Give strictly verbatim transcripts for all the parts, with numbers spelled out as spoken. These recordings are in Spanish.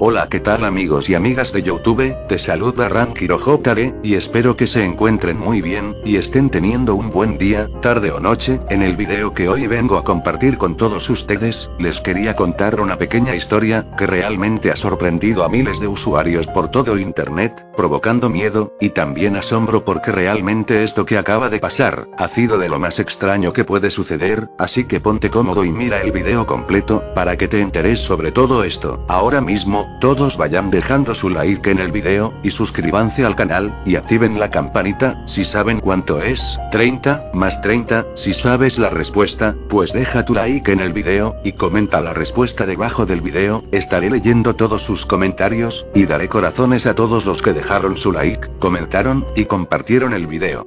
Hola, ¿qué tal amigos y amigas de YouTube? Te saluda Rankiro Jd, y espero que se encuentren muy bien, y estén teniendo un buen día, tarde o noche. En el video que hoy vengo a compartir con todos ustedes, les quería contar una pequeña historia, que realmente ha sorprendido a miles de usuarios por todo internet, provocando miedo, y también asombro porque realmente esto que acaba de pasar, ha sido de lo más extraño que puede suceder, así que ponte cómodo y mira el video completo, para que te enteres sobre todo esto. Ahora mismo, todos vayan dejando su like en el video, y suscríbanse al canal, y activen la campanita, si saben cuánto es, treinta, más treinta, si sabes la respuesta, pues deja tu like en el video, y comenta la respuesta debajo del video, estaré leyendo todos sus comentarios, y daré corazones a todos los que dejaron su like, comentaron, y compartieron el video.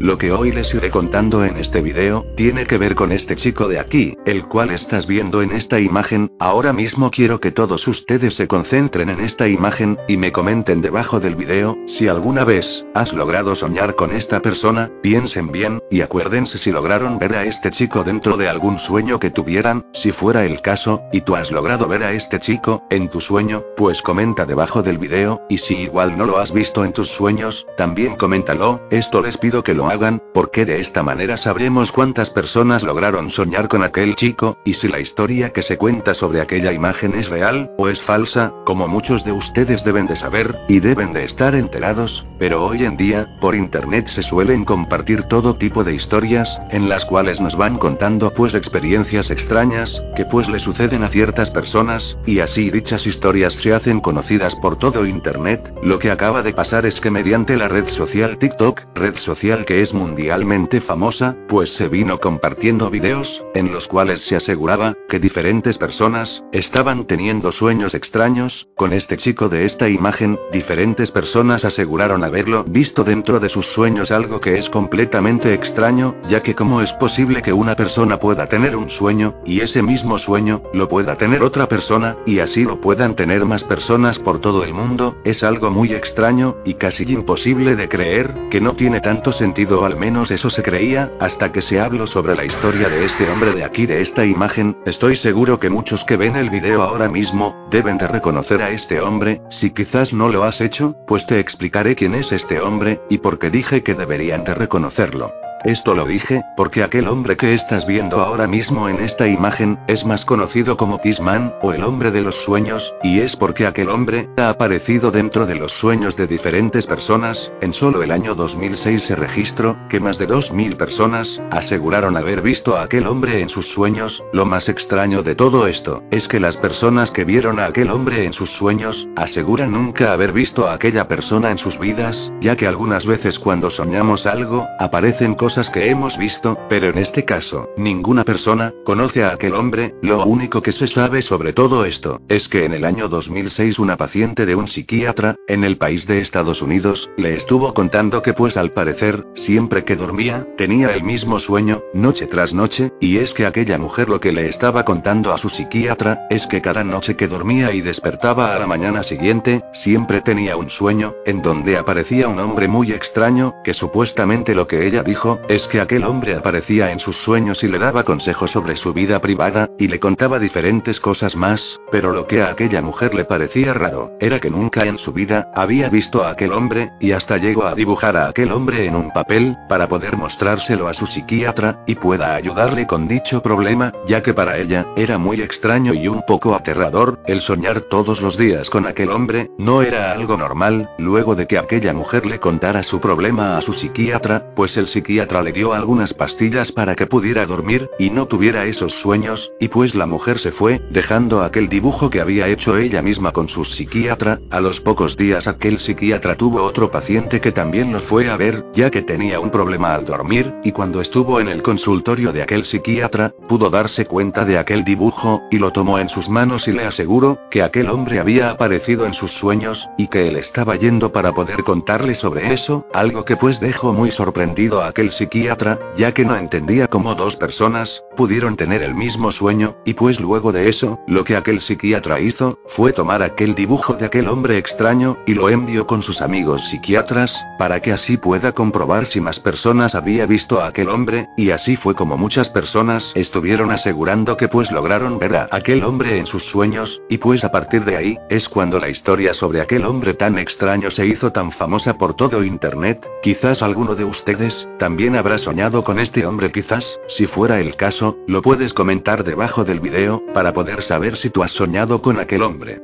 Lo que hoy les iré contando en este video, tiene que ver con este chico de aquí, el cual estás viendo en esta imagen. Ahora mismo quiero que todos ustedes se concentren en esta imagen, y me comenten debajo del video, si alguna vez, has logrado soñar con esta persona. Piensen bien, y acuérdense si lograron ver a este chico dentro de algún sueño que tuvieran. Si fuera el caso, y tú has logrado ver a este chico, en tu sueño, pues comenta debajo del video, y si igual no lo has visto en tus sueños, también coméntalo. Esto les pido que lo hagan, porque de esta manera sabremos cuántas personas lograron soñar con aquel chico, y si la historia que se cuenta sobre aquella imagen es real, o es falsa, como muchos de ustedes deben de saber, y deben de estar enterados, pero hoy en día, por internet se suelen compartir todo tipo de historias, en las cuales nos van contando pues experiencias extrañas, que pues le suceden a ciertas personas, y así dichas historias se hacen conocidas por todo internet. Lo que acaba de pasar es que mediante la red social TikTok, red social que que es mundialmente famosa, pues se vino compartiendo videos, en los cuales se aseguraba, que diferentes personas, estaban teniendo sueños extraños, con este chico de esta imagen. Diferentes personas aseguraron haberlo visto dentro de sus sueños, algo que es completamente extraño, ya que cómo es posible que una persona pueda tener un sueño, y ese mismo sueño, lo pueda tener otra persona, y así lo puedan tener más personas por todo el mundo. Es algo muy extraño, y casi imposible de creer, que no tiene tanto sentido, o al menos eso se creía, hasta que se habló sobre la historia de este hombre de aquí, de esta imagen. Estoy seguro que muchos que ven el video ahora mismo, deben de reconocer a este hombre. Si quizás no lo has hecho, pues te explicaré quién es este hombre, y por qué dije que deberían de reconocerlo. Esto lo dije, porque aquel hombre que estás viendo ahora mismo en esta imagen, es más conocido como This Man, o el hombre de los sueños, y es porque aquel hombre, ha aparecido dentro de los sueños de diferentes personas. En solo el año dos mil seis se registró, que más de dos mil personas, aseguraron haber visto a aquel hombre en sus sueños. Lo más extraño de todo esto, es que las personas que vieron a aquel hombre en sus sueños, aseguran nunca haber visto a aquella persona en sus vidas, ya que algunas veces cuando soñamos algo, aparecen cosas que hemos visto, pero en este caso, ninguna persona, conoce a aquel hombre. Lo único que se sabe sobre todo esto, es que en el año dos mil seis una paciente de un psiquiatra, en el país de Estados Unidos, le estuvo contando que pues al parecer, siempre que dormía, tenía el mismo sueño, noche tras noche, y es que aquella mujer lo que le estaba contando a su psiquiatra, es que cada noche que dormía y despertaba a la mañana siguiente, siempre tenía un sueño, en donde aparecía un hombre muy extraño, que supuestamente lo que ella dijo, es que aquel hombre aparecía en sus sueños y le daba consejos sobre su vida privada, y le contaba diferentes cosas más, pero lo que a aquella mujer le parecía raro, era que nunca en su vida, había visto a aquel hombre, y hasta llegó a dibujar a aquel hombre en un papel, para poder mostrárselo a su psiquiatra, y pueda ayudarle con dicho problema, ya que para ella, era muy extraño y un poco aterrador, el soñar todos los días con aquel hombre, no era algo normal. Luego de que aquella mujer le contara su problema a su psiquiatra, pues el psiquiatra le dio algunas pastillas para que pudiera dormir, y no tuviera esos sueños, y pues la mujer se fue, dejando aquel dibujo que había hecho ella misma con su psiquiatra. A los pocos días aquel psiquiatra tuvo otro paciente que también lo fue a ver, ya que tenía un problema al dormir, y cuando estuvo en el consultorio de aquel psiquiatra, pudo darse cuenta de aquel dibujo, y lo tomó en sus manos y le aseguró, que aquel hombre había aparecido en sus sueños, y que él estaba yendo para poder contarle sobre eso, algo que pues dejó muy sorprendido a aquel el psiquiatra, ya que no entendía cómo dos personas pudieron tener el mismo sueño, y pues luego de eso, lo que aquel psiquiatra hizo fue tomar aquel dibujo de aquel hombre extraño, y lo envió con sus amigos psiquiatras, para que así pueda comprobar si más personas había visto a aquel hombre, y así fue como muchas personas estuvieron asegurando que pues lograron ver a aquel hombre en sus sueños, y pues a partir de ahí, es cuando la historia sobre aquel hombre tan extraño se hizo tan famosa por todo internet. Quizás alguno de ustedes también habrá soñado con este hombre, quizás, si fuera el caso, lo puedes comentar debajo del video, para poder saber si tú has soñado con aquel hombre.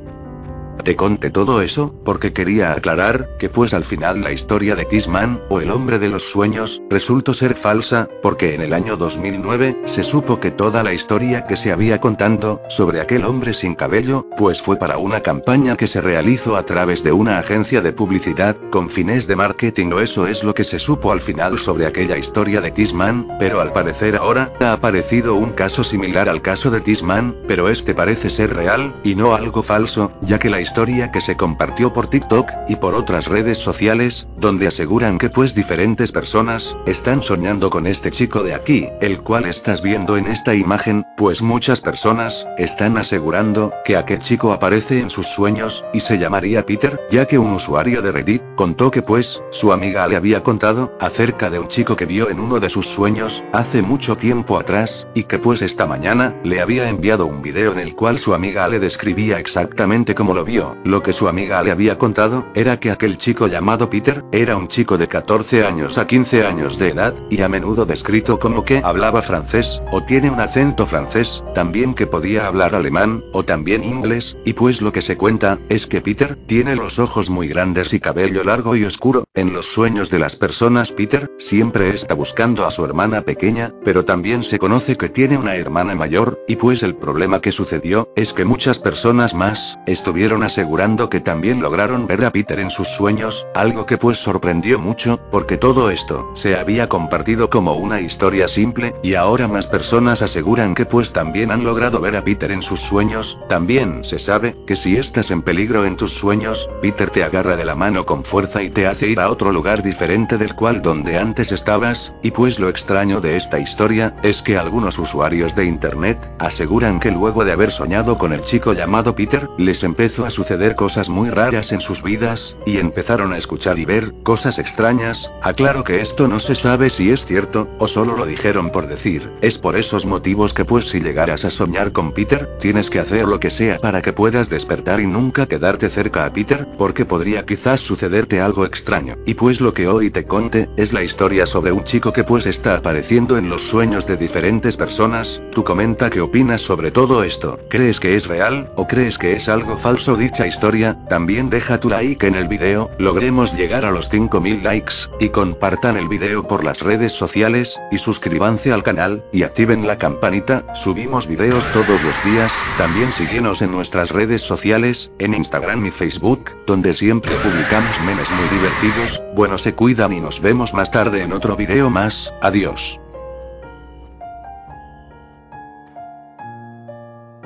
Te conté todo eso, porque quería aclarar, que pues al final la historia de This Man, o el hombre de los sueños, resultó ser falsa, porque en el año dos mil nueve, se supo que toda la historia que se había contando, sobre aquel hombre sin cabello, pues fue para una campaña que se realizó a través de una agencia de publicidad, con fines de marketing, o eso es lo que se supo al final sobre aquella historia de This Man, pero al parecer ahora, ha aparecido un caso similar al caso de This Man, pero este parece ser real, y no algo falso, ya que la historia historia que se compartió por TikTok, y por otras redes sociales, donde aseguran que pues diferentes personas, están soñando con este chico de aquí, el cual estás viendo en esta imagen, pues muchas personas, están asegurando, que aquel chico aparece en sus sueños, y se llamaría Peter, ya que un usuario de Reddit, contó que pues, su amiga le había contado, acerca de un chico que vio en uno de sus sueños, hace mucho tiempo atrás, y que pues esta mañana, le había enviado un video en el cual su amiga le describía exactamente como lo vio. Lo que su amiga le había contado, era que aquel chico llamado Peter, era un chico de catorce años a quince años de edad, y a menudo descrito como que hablaba francés, o tiene un acento francés, también que podía hablar alemán, o también inglés, y pues lo que se cuenta, es que Peter, tiene los ojos muy grandes y cabello largo y oscuro. En los sueños de las personas Peter, siempre está buscando a su hermana pequeña, pero también se conoce que tiene una hermana mayor, y pues el problema que sucedió, es que muchas personas más, estuvieron asegurando que también lograron ver a Peter en sus sueños, algo que pues sorprendió mucho, porque todo esto, se había compartido como una historia simple, y ahora más personas aseguran que pues también han logrado ver a Peter en sus sueños. También se sabe, que si estás en peligro en tus sueños, Peter te agarra de la mano con fuerza y te hace ir a otro lugar diferente del cual donde antes estabas, y pues lo extraño de esta historia, es que algunos usuarios de internet, aseguran que luego de haber soñado con el chico llamado Peter, les empezó a suceder cosas muy raras en sus vidas, y empezaron a escuchar y ver, cosas extrañas. Aclaro que esto no se sabe si es cierto, o solo lo dijeron por decir. Es por esos motivos que pues si llegaras a soñar con Peter, tienes que hacer lo que sea para que puedas despertar y nunca quedarte cerca a Peter, porque podría quizás sucederte algo extraño. Y pues lo que hoy te conté, es la historia sobre un chico que pues está apareciendo en los sueños de diferentes personas. Tú comenta qué opinas sobre todo esto, ¿crees que es real, o crees que es algo falso dicha historia? También deja tu like en el video, logremos llegar a los cinco mil likes, y compartan el video por las redes sociales, y suscríbanse al canal, y activen la campanita, subimos videos todos los días, también síguenos en nuestras redes sociales, en Instagram y Facebook, donde siempre publicamos memes muy divertidos. Bueno, se cuidan y nos vemos más tarde en otro video más, adiós.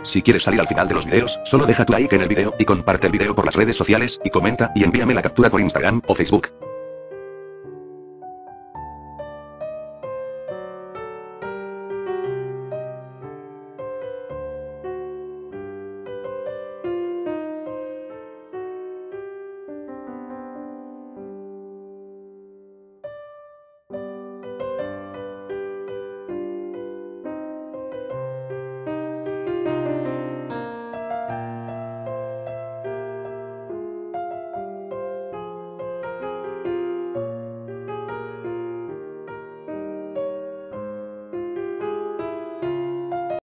Si quieres salir al final de los videos, solo deja tu like en el video, y comparte el video por las redes sociales, y comenta, y envíame la captura por Instagram o Facebook.